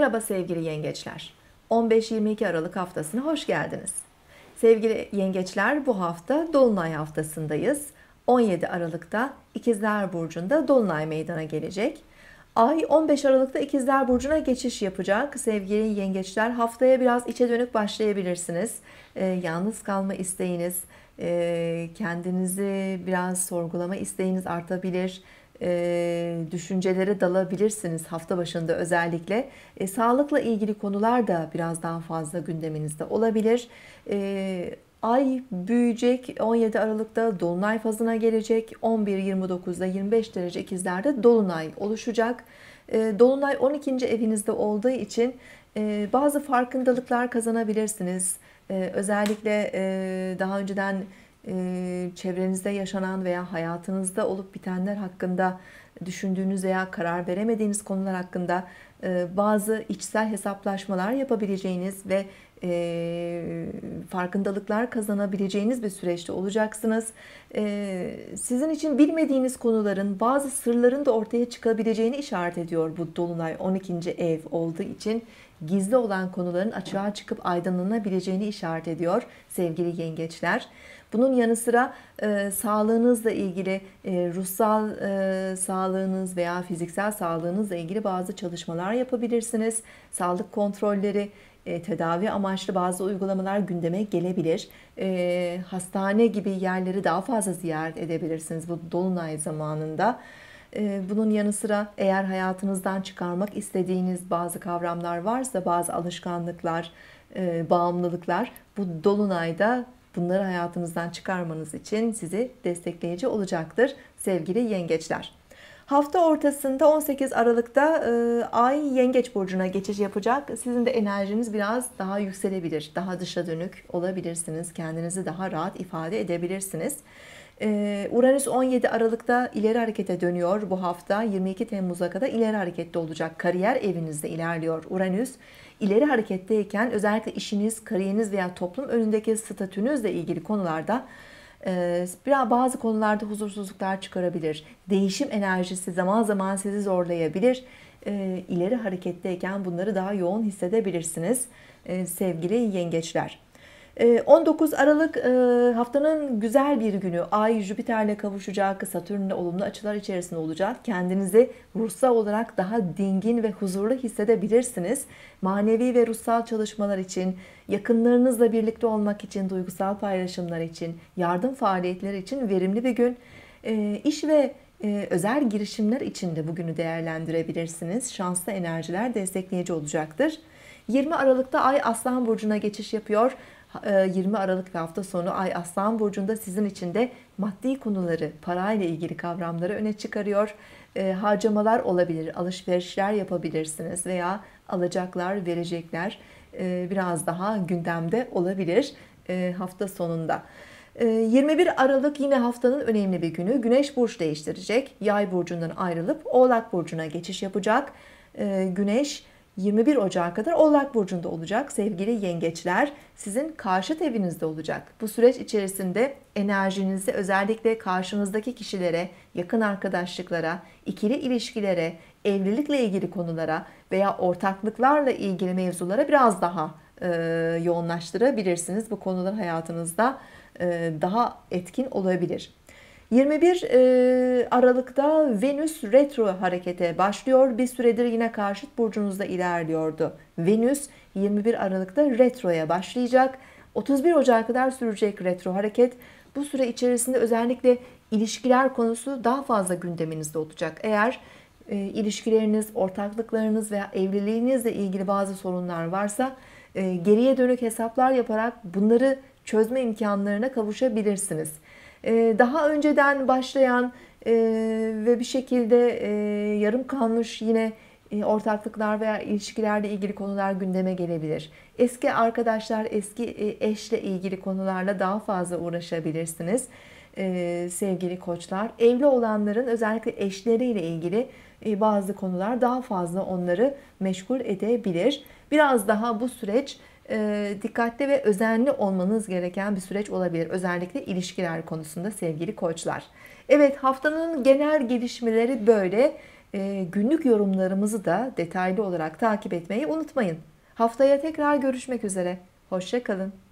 Merhaba sevgili yengeçler. 15-22 Aralık haftasına hoş geldiniz. Sevgili yengeçler, bu hafta Dolunay haftasındayız. 17 Aralık'ta İkizler Burcu'nda Dolunay meydana gelecek. Ay 15 Aralık'ta İkizler Burcu'na geçiş yapacak. Sevgili yengeçler, haftaya biraz içe dönük başlayabilirsiniz. Yalnız kalma isteğiniz, kendinizi biraz sorgulama isteğiniz artabilir. Düşüncelere dalabilirsiniz hafta başında özellikle. Sağlıkla ilgili konular da biraz daha fazla gündeminizde olabilir. Ay büyüyecek, 17 Aralık'ta Dolunay fazına gelecek, 11-29'da 25 derece ikizlerde Dolunay oluşacak. Dolunay 12. evinizde olduğu için bazı farkındalıklar kazanabilirsiniz. Özellikle daha önceden çevrenizde yaşanan veya hayatınızda olup bitenler hakkında düşündüğünüz veya karar veremediğiniz konular hakkında bazı içsel hesaplaşmalar yapabileceğiniz ve farkındalıklar kazanabileceğiniz bir süreçte olacaksınız. Sizin için bilmediğiniz konuların, bazı sırların da ortaya çıkabileceğini işaret ediyor bu Dolunay 12. ev olduğu için. Gizli olan konuların açığa çıkıp aydınlanabileceğini işaret ediyor sevgili yengeçler. Bunun yanı sıra sağlığınızla ilgili, ruhsal sağlığınız veya fiziksel sağlığınızla ilgili bazı çalışmalar yapabilirsiniz. Sağlık kontrolleri, tedavi amaçlı bazı uygulamalar gündeme gelebilir. Hastane gibi yerleri daha fazla ziyaret edebilirsiniz bu Dolunay zamanında. Bunun yanı sıra eğer hayatınızdan çıkarmak istediğiniz bazı kavramlar varsa, bazı alışkanlıklar, bağımlılıklar bu Dolunay'da bunları hayatınızdan çıkarmanız için sizi destekleyici olacaktır sevgili yengeçler. Hafta ortasında 18 Aralık'ta Ay Yengeç Burcu'na geçiş yapacak. Sizin de enerjiniz biraz daha yükselebilir. Daha dışa dönük olabilirsiniz. Kendinizi daha rahat ifade edebilirsiniz. Uranüs 17 Aralık'ta ileri harekete dönüyor. Bu hafta 22 Temmuz'a kadar ileri harekette olacak. Kariyer evinizde ilerliyor Uranüs. İleri hareketteyken özellikle işiniz, kariyeriniz veya toplum önündeki statünüzle ilgili konularda biraz bazı konularda huzursuzluklar çıkarabilir. Değişim enerjisi zaman zaman sizi zorlayabilir. İleri hareketteyken bunları daha yoğun hissedebilirsiniz sevgili yengeçler. 19 Aralık haftanın güzel bir günü. Ay Jüpiter'le kavuşacak, Satürn'le olumlu açılar içerisinde olacak. Kendinizi ruhsal olarak daha dingin ve huzurlu hissedebilirsiniz. Manevi ve ruhsal çalışmalar için, yakınlarınızla birlikte olmak için, duygusal paylaşımlar için, yardım faaliyetleri için verimli bir gün. İş ve özel girişimler için de bugünü değerlendirebilirsiniz. Şanslı enerjiler destekleyici olacaktır. 20 Aralık'ta Ay Aslan Burcu'na geçiş yapıyor. 20 Aralık ve hafta sonu Ay Aslan Burcu'nda sizin için de maddi konuları, parayla ilgili kavramları öne çıkarıyor. Harcamalar olabilir, alışverişler yapabilirsiniz veya alacaklar, verecekler biraz daha gündemde olabilir hafta sonunda. 21 Aralık yine haftanın önemli bir günü. Güneş burç değiştirecek. Yay burcundan ayrılıp Oğlak Burcu'na geçiş yapacak. Güneş 21 Ocak'a kadar Oğlak Burcu'nda olacak. Sevgili yengeçler, sizin karşıt evinizde olacak. Bu süreç içerisinde enerjinizi özellikle karşınızdaki kişilere, yakın arkadaşlıklara, ikili ilişkilere, evlilikle ilgili konulara veya ortaklıklarla ilgili mevzulara biraz daha yoğunlaştırabilirsiniz. Bu konular hayatınızda daha etkin olabilir. 21 Aralık'ta Venüs retro harekete başlıyor. Bir süredir yine karşıt burcunuzda ilerliyordu. Venüs 21 Aralık'ta retroya başlayacak. 31 Ocak'a kadar sürecek retro hareket. Bu süre içerisinde özellikle ilişkiler konusu daha fazla gündeminizde olacak. Eğer ilişkileriniz, ortaklıklarınız veya evliliğinizle ilgili bazı sorunlar varsa geriye dönük hesaplar yaparak bunları çözme imkanlarına kavuşabilirsiniz. Daha önceden başlayan ve bir şekilde yarım kalmış yine ortaklıklar veya ilişkilerle ilgili konular gündeme gelebilir. Eski arkadaşlar, eski eşle ilgili konularla daha fazla uğraşabilirsiniz sevgili koçlar. Evli olanların özellikle eşleriyle ilgili bazı konular daha fazla onları meşgul edebilir. Biraz daha bu süreç dikkatli ve özenli olmanız gereken bir süreç olabilir. Özellikle ilişkiler konusunda sevgili koçlar. Evet, haftanın genel gelişmeleri böyle. günlük yorumlarımızı da detaylı olarak takip etmeyi unutmayın. Haftaya tekrar görüşmek üzere. Hoşça kalın.